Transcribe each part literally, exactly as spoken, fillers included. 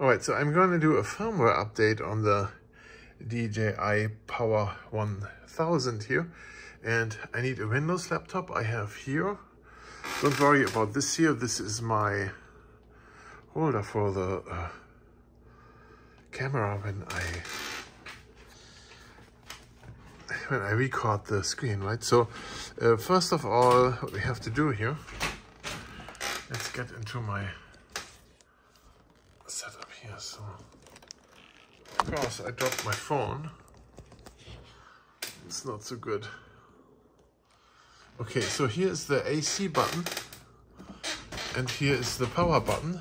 Alright, so I'm going to do a firmware update on the D J I Power one thousand here. And I need a Windows laptop I have here. Don't worry about this here. This is my holder for the uh, camera when I, when I record the screen, right? So uh, first of all, what we have to do here, let's get into my setup here. So, of course, I dropped my phone. It's not so good. Okay, so here's the A C button, and here is the power button.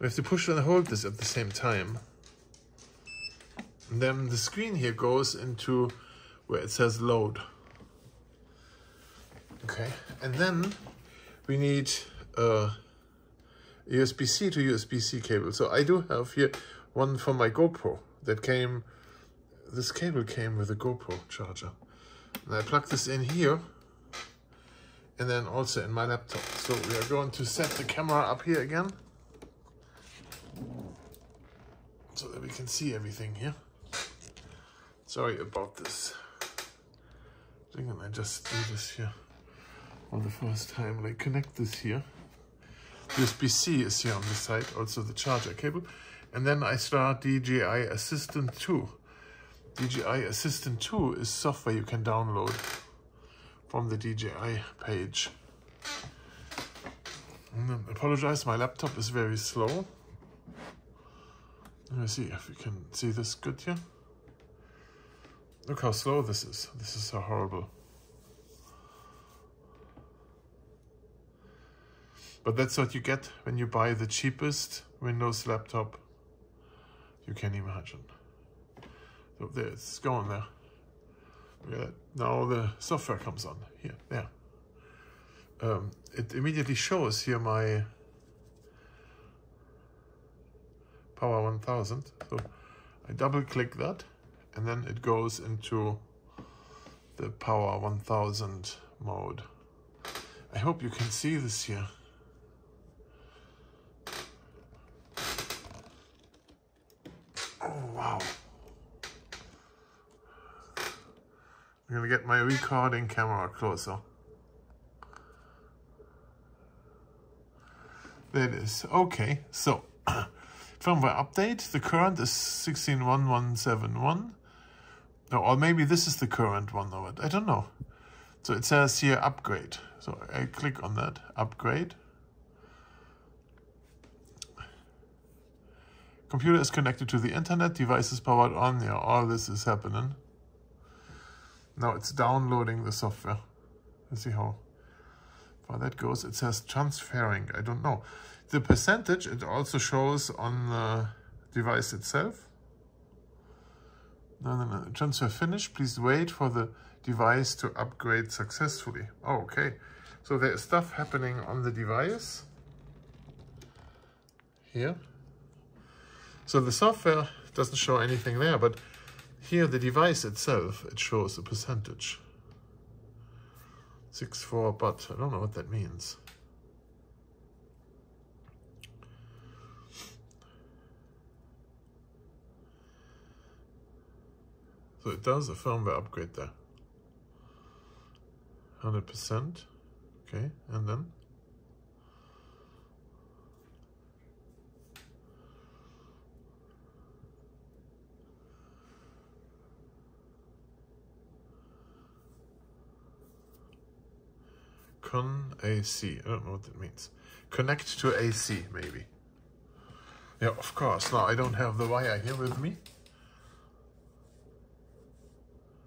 We have to push and hold this at the same time. And then the screen here goes into where it says load. Okay, and then we need a U S B C to U S B C cable. So I do have here one for my GoPro that came, this cable came with a GoPro charger. And I plug this in here and then also in my laptop. So we are going to set the camera up here again so that we can see everything here. Sorry about this. I think I just do this here for the first time. Like connect this here. U S B C is here on the side, also the charger cable. And then I start D J I Assistant two. D J I Assistant two is software you can download from the D J I page. And I apologize, my laptop is very slow. Let me see if you can see this good here. Look how slow this is. This is so horrible. But that's what you get when you buy the cheapest Windows laptop you can imagine. So there, it's going there. Look at that. Now the software comes on. Here, there. Um, it immediately shows here my Power one thousand. So I double click that and then it goes into the Power one thousand mode. I hope you can see this here. Oh, wow. I'm gonna get my recording camera closer. There it is. Okay, so firmware update. The current is sixteen one one seven one. No, or maybe this is the current one of it. I don't know. So it says here upgrade. So I click on that. Upgrade. Computer is connected to the internet. Device is powered on. Yeah, all this is happening. Now it's downloading the software. Let's see how far that goes. It says transferring. I don't know. The percentage, it also shows on the device itself. No, no, no. Transfer finished. Please wait for the device to upgrade successfully. Oh, okay. So there is stuff happening on the device. Here. So the software doesn't show anything there, but here, the device itself, it shows a percentage. six four, but I don't know what that means. So it does a firmware upgrade there. one hundred percent. Okay, and then? Con A C, I don't know what that means. Connect to A C, maybe. Yeah, of course. Now, I don't have the wire here with me.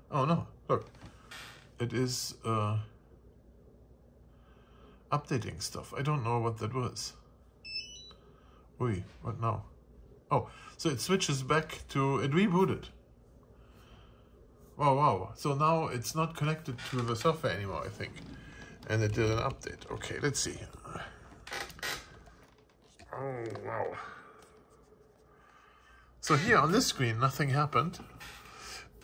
Oh, no, look. It is uh, updating stuff. I don't know what that was. Ui, what now? Oh, so it switches back to... It rebooted. Wow, wow. So now it's not connected to the software anymore, I think. And it did an update. Okay, let's see. Oh, wow. So here on this screen, nothing happened.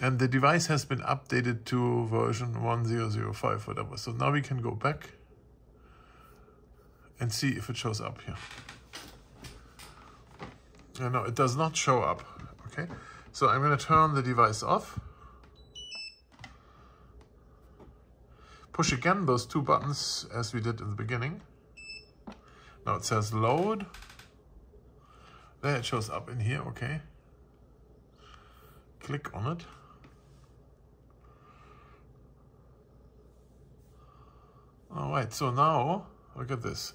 And the device has been updated to version one zero zero five, whatever. So now we can go back and see if it shows up here. Uh, no, it does not show up. Okay, so I'm going to turn the device off. Push again those two buttons as we did in the beginning. Now it says load. There it shows up in here, okay. Click on it. All right, so now, look at this.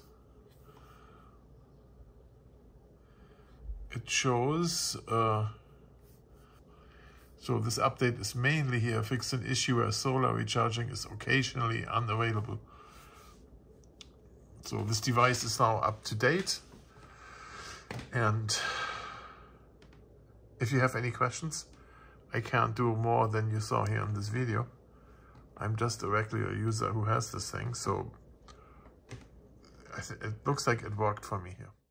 It shows, uh, so this update is mainly here, fixed an issue where solar recharging is occasionally unavailable. So this device is now up to date. And if you have any questions, I can't do more than you saw here in this video. I'm just directly a user who has this thing, so I th- it looks like it worked for me here.